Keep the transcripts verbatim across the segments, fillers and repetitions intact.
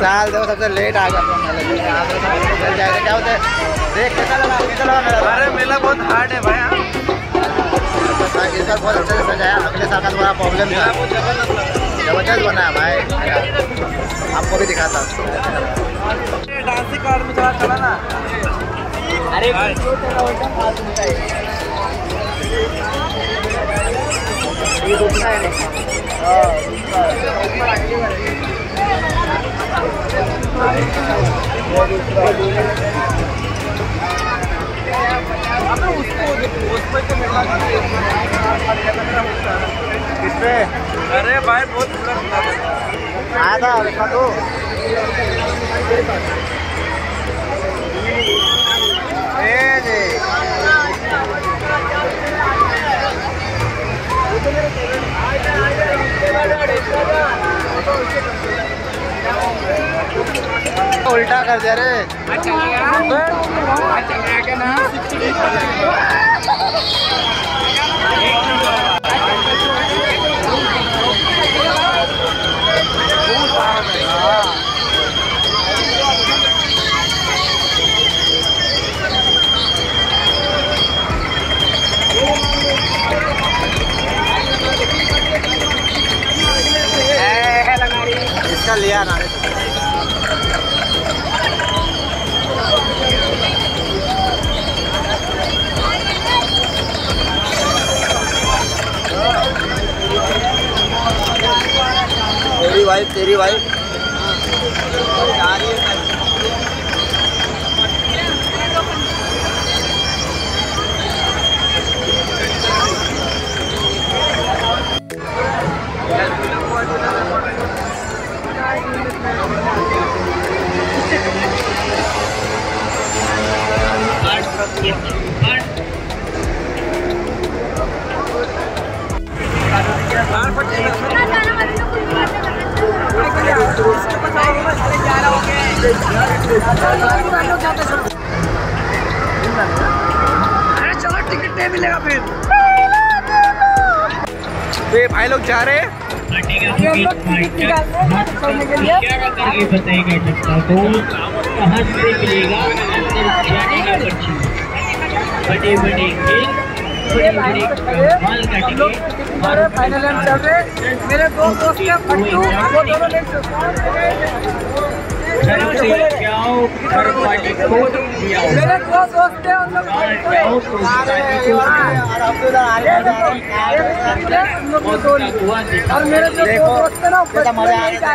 साल दो सबसे लेट आ गया जाएगा क्या होता है देख कैसा लगा कैसा लगा मेला। अरे मेला बहुत हार्ड है भाई, इस बार बहुत अच्छे से सजाया। अगले साल का थोड़ा प्रॉब्लम था, जबरदस्त बना है भाई, आपको भी दिखाता हूँ। डांसिंग कार्ड में थोड़ा चला ना। अरे ये दूसरा है इसमें। अरे भाई बहुत आया था तो उल्टा कर दे रे। अच्छा ना इसका लिया ना तेरी वाइफ तेरी वाइफ चलो टिकट नहीं मिलेगा फिर। तो भाई लोग जा रहे हैं करने के लिए फाइनल एंड चल रहे। मेरे दोस्त दोस्त के वो दोनों ले और मेरे जो दोस्त ना मजा आ रहा है।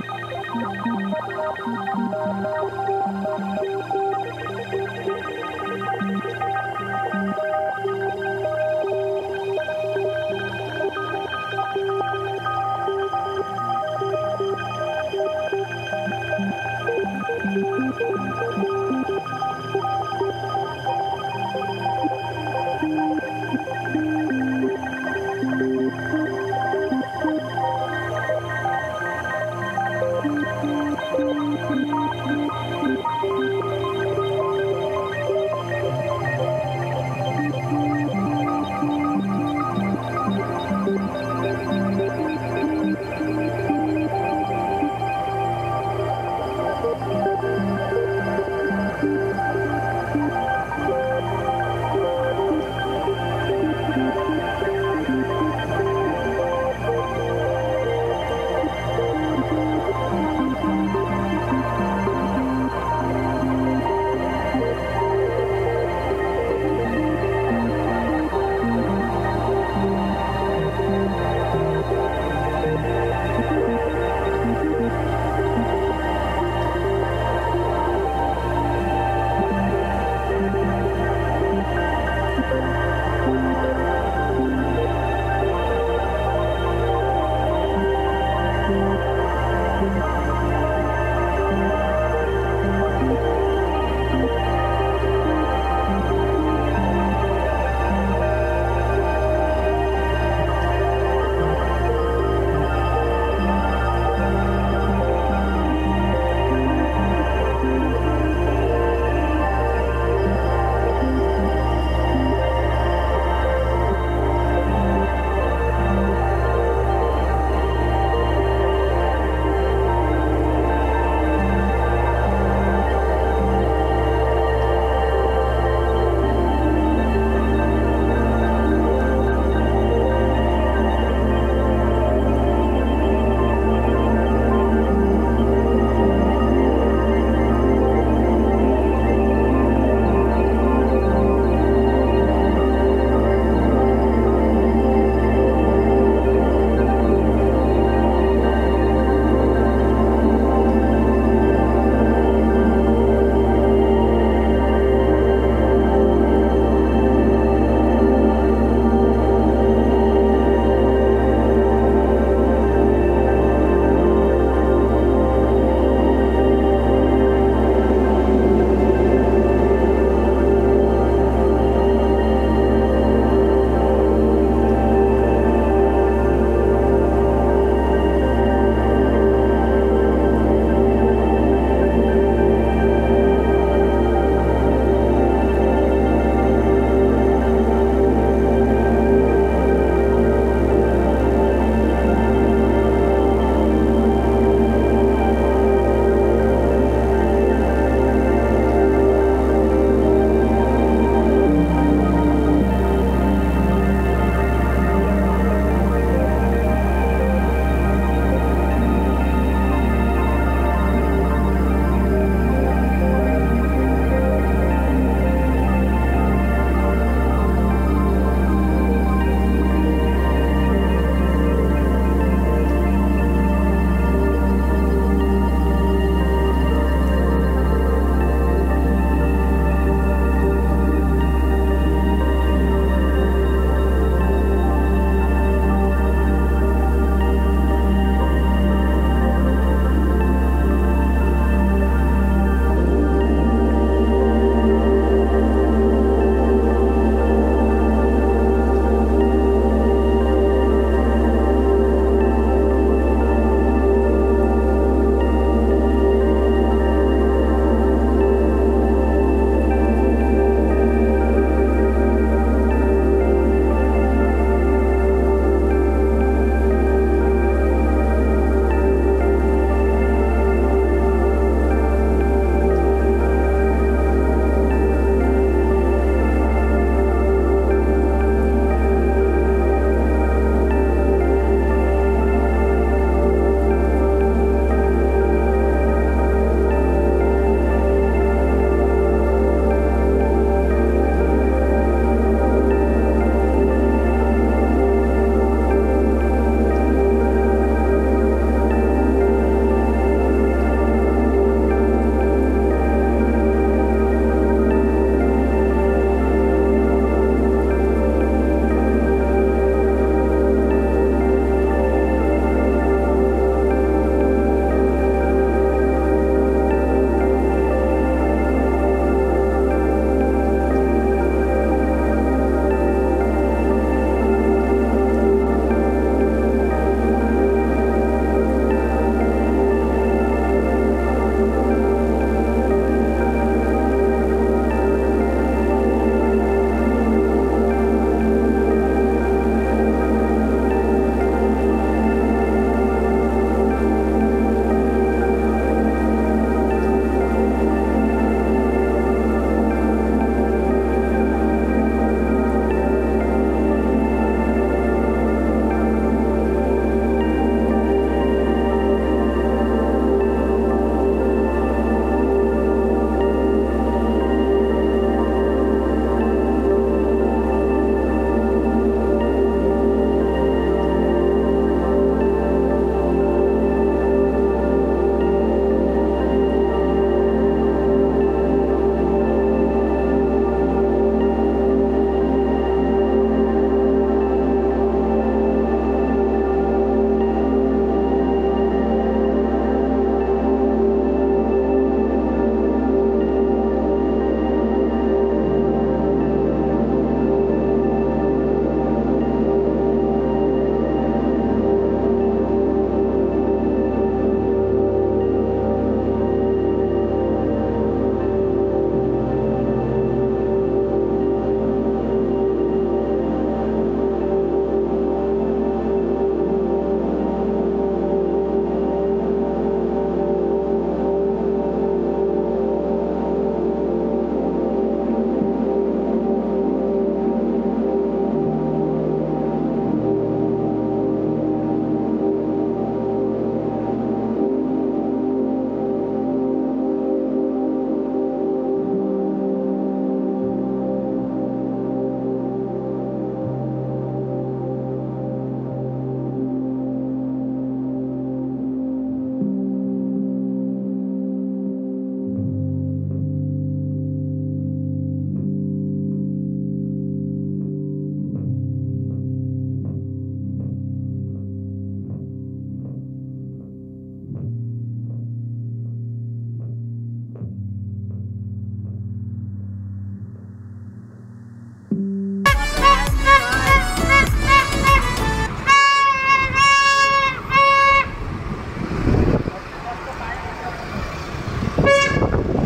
Thank you.